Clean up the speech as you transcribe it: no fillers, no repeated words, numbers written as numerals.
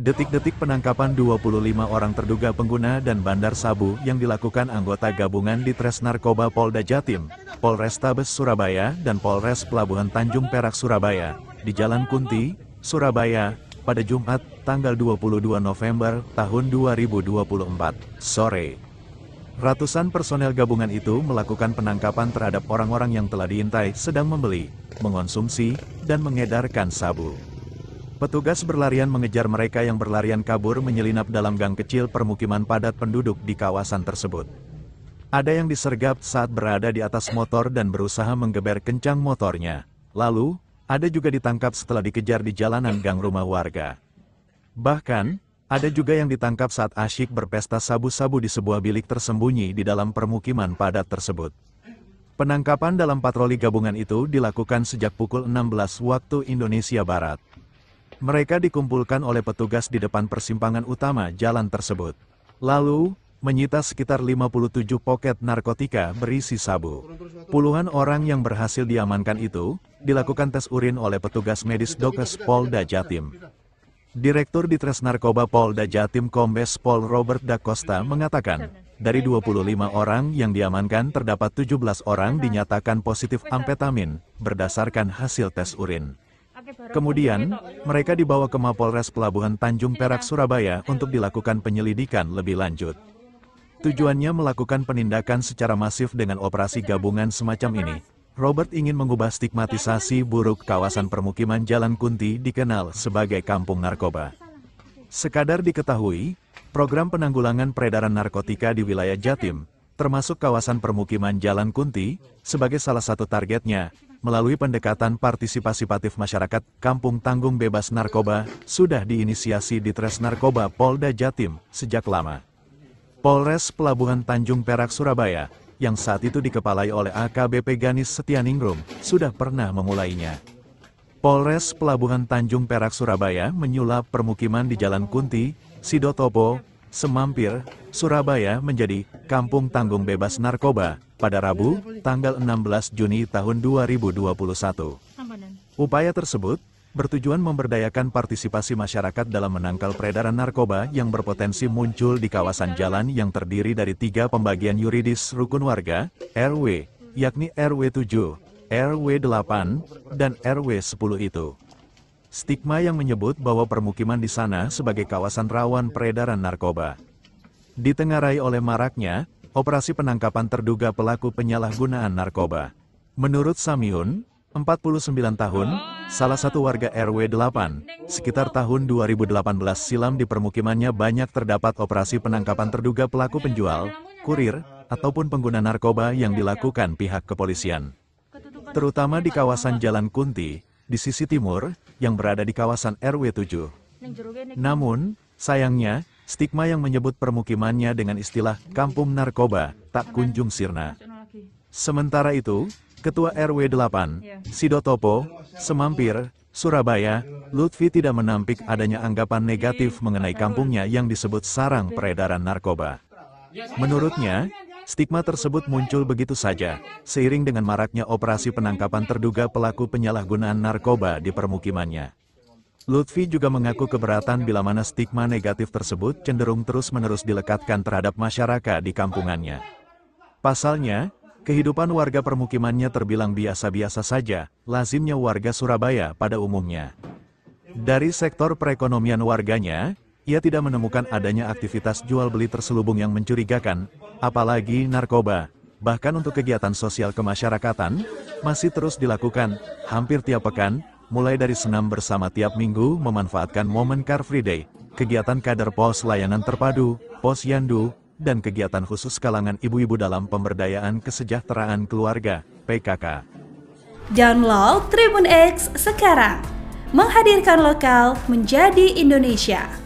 Detik-detik penangkapan 25 orang terduga pengguna dan bandar sabu yang dilakukan anggota gabungan Ditresnarkoba Polda Jatim, Polrestabes Surabaya dan Polres Pelabuhan Tanjung Perak Surabaya, di Jalan Kunti, Surabaya, pada Jumat, tanggal 22 November tahun 2024, sore. Ratusan personel gabungan itu melakukan penangkapan terhadap orang-orang yang telah diintai sedang membeli, mengonsumsi, dan mengedarkan sabu. Petugas berlarian mengejar mereka yang berlarian kabur menyelinap dalam gang kecil permukiman padat penduduk di kawasan tersebut. Ada yang disergap saat berada di atas motor dan berusaha menggeber kencang motornya. Lalu, ada juga ditangkap setelah dikejar di jalanan gang rumah warga. Bahkan, ada juga yang ditangkap saat asyik berpesta sabu-sabu di sebuah bilik tersembunyi di dalam permukiman padat tersebut. Penangkapan dalam patroli gabungan itu dilakukan sejak pukul 16 waktu Indonesia Barat. Mereka dikumpulkan oleh petugas di depan persimpangan utama jalan tersebut. Lalu, menyita sekitar 57 poket narkotika berisi sabu. Puluhan orang yang berhasil diamankan itu, dilakukan tes urin oleh petugas medis Dokkes Polda Jatim. Direktur Ditresnarkoba Polda Jatim Kombes Pol Robert Da Costa mengatakan, dari 25 orang yang diamankan terdapat 17 orang dinyatakan positif amfetamin, berdasarkan hasil tes urin. Kemudian, mereka dibawa ke Mapolres Pelabuhan Tanjung Perak Surabaya untuk dilakukan penyelidikan lebih lanjut. Tujuannya melakukan penindakan secara masif dengan operasi gabungan semacam ini. Robert ingin mengubah stigmatisasi buruk kawasan permukiman Jalan Kunti dikenal sebagai kampung narkoba. Sekadar diketahui, program penanggulangan peredaran narkotika di wilayah Jatim, termasuk kawasan permukiman Jalan Kunti, sebagai salah satu targetnya, melalui pendekatan partisipatif masyarakat, Kampung Tanggung Bebas Narkoba sudah diinisiasi Ditresnarkoba Polda Jatim sejak lama. Polres Pelabuhan Tanjung Perak Surabaya, yang saat itu dikepalai oleh AKBP Ganis Setianingrum, sudah pernah memulainya. Polres Pelabuhan Tanjung Perak Surabaya menyulap permukiman di Jalan Kunti, Sidotopo, Semampir, Surabaya menjadi Kampung Tanggung Bebas Narkoba pada Rabu, tanggal 16 Juni tahun 2021. Upaya tersebut bertujuan memberdayakan partisipasi masyarakat dalam menangkal peredaran narkoba yang berpotensi muncul di kawasan jalan yang terdiri dari 3 pembagian yuridis rukun warga, RW, yakni RW 7, RW 8, dan RW 10 itu. Stigma yang menyebut bahwa permukiman di sana sebagai kawasan rawan peredaran narkoba. Ditengarai oleh maraknya operasi penangkapan terduga pelaku penyalahgunaan narkoba. Menurut Samiun, 49 tahun, salah satu warga RW 8, sekitar tahun 2018 silam di permukimannya banyak terdapat operasi penangkapan terduga pelaku penjual, kurir, ataupun pengguna narkoba yang dilakukan pihak kepolisian. Terutama di kawasan Jalan Kunti, di sisi timur, yang berada di kawasan RW 7. Namun, sayangnya, stigma yang menyebut permukimannya dengan istilah kampung narkoba tak kunjung sirna. Sementara itu, Ketua RW 8, Sidotopo, Semampir, Surabaya, Luthfi tidak menampik adanya anggapan negatif mengenai kampungnya yang disebut sarang peredaran narkoba. Menurutnya, stigma tersebut muncul begitu saja, seiring dengan maraknya operasi penangkapan terduga pelaku penyalahgunaan narkoba di permukimannya. Luthfi juga mengaku keberatan bila mana stigma negatif tersebut cenderung terus-menerus dilekatkan terhadap masyarakat di kampungannya. Pasalnya, kehidupan warga permukimannya terbilang biasa-biasa saja, lazimnya warga Surabaya pada umumnya. Dari sektor perekonomian warganya, ia tidak menemukan adanya aktivitas jual-beli terselubung yang mencurigakan, apalagi narkoba. Bahkan untuk kegiatan sosial kemasyarakatan, masih terus dilakukan, hampir tiap pekan, mulai dari senam bersama tiap minggu memanfaatkan momen Car Free Day, kegiatan kader pos layanan terpadu, pos yandu, dan kegiatan khusus kalangan ibu-ibu dalam pemberdayaan kesejahteraan keluarga, PKK. Download TribunX sekarang, menghadirkan lokal menjadi Indonesia.